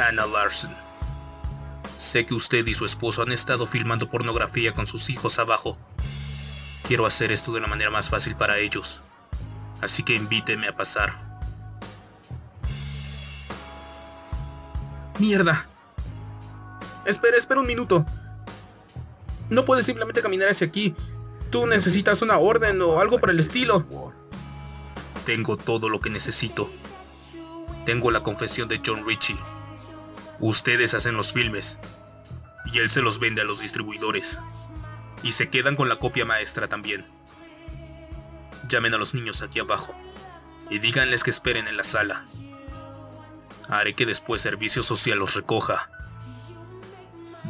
Anna Larson. Sé que usted y su esposo han estado filmando pornografía con sus hijos abajo. Quiero hacer esto de la manera más fácil para ellos, así que invíteme a pasar. ¡Mierda! Espera un minuto. No puedes simplemente caminar hacia aquí. Tú necesitas una orden o algo por el estilo. Tengo todo lo que necesito. Tengo la confesión de John Ritchie. Ustedes hacen los filmes y él se los vende a los distribuidores. Y se quedan con la copia maestra también. Llamen a los niños aquí abajo y díganles que esperen en la sala. Haré que después Servicio Social los recoja.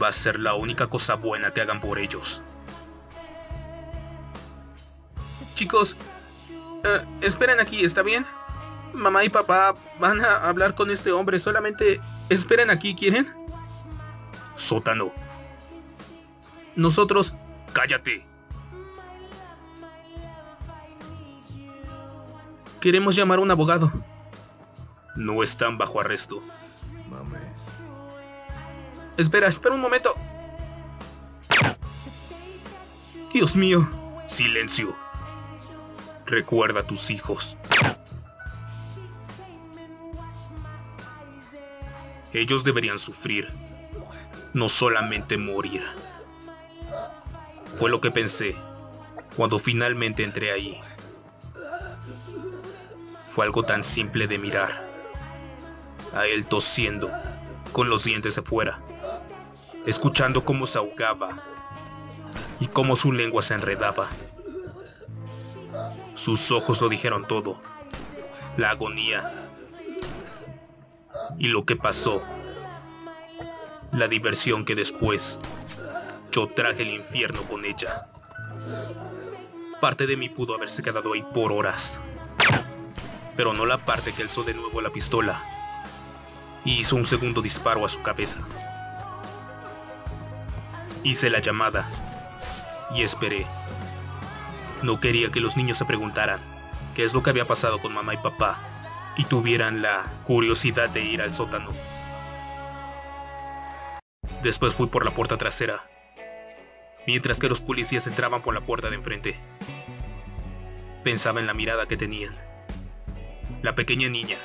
Va a ser la única cosa buena que hagan por ellos. Chicos, esperen aquí, ¿está bien? Mamá y papá van a hablar con este hombre, solamente esperen aquí, ¿quieren? Sótano. Nosotros... ¡Cállate! Queremos llamar a un abogado. No están bajo arresto. Mame. Espera un momento. Dios mío. Silencio. Recuerda a tus hijos. Ellos deberían sufrir, no solamente morir. Fue lo que pensé cuando finalmente entré ahí. Fue algo tan simple de mirar. A él tosiendo, con los dientes afuera, escuchando cómo se ahogaba y cómo su lengua se enredaba. Sus ojos lo dijeron todo, la agonía y lo que pasó, la diversión que después yo traje al infierno con ella. Parte de mí pudo haberse quedado ahí por horas, pero no la parte que alzó de nuevo la pistola y hizo un segundo disparo a su cabeza. Hice la llamada y esperé. No quería que los niños se preguntaran qué es lo que había pasado con mamá y papá y tuvieran la curiosidad de ir al sótano. Después fui por la puerta trasera, mientras que los policías entraban por la puerta de enfrente. Pensaba en la mirada que tenían. La pequeña niña.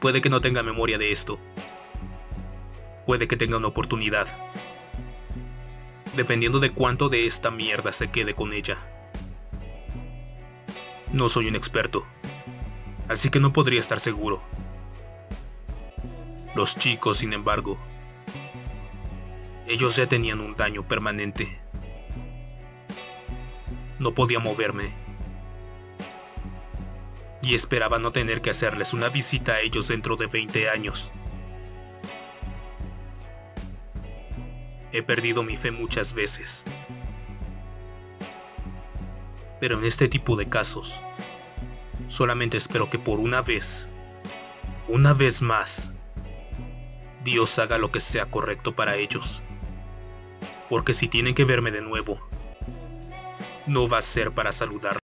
Puede que no tenga memoria de esto. Puede que tenga una oportunidad. Dependiendo de cuánto de esta mierda se quede con ella. No soy un experto, así que no podría estar seguro. Los chicos, sin embargo, ellos ya tenían un daño permanente. No podía moverme. Y esperaba no tener que hacerles una visita a ellos dentro de 20 años. He perdido mi fe muchas veces. Pero en este tipo de casos, solamente espero que por una vez más, Dios haga lo que sea correcto para ellos. Porque si tienen que verme de nuevo, no va a ser para saludar.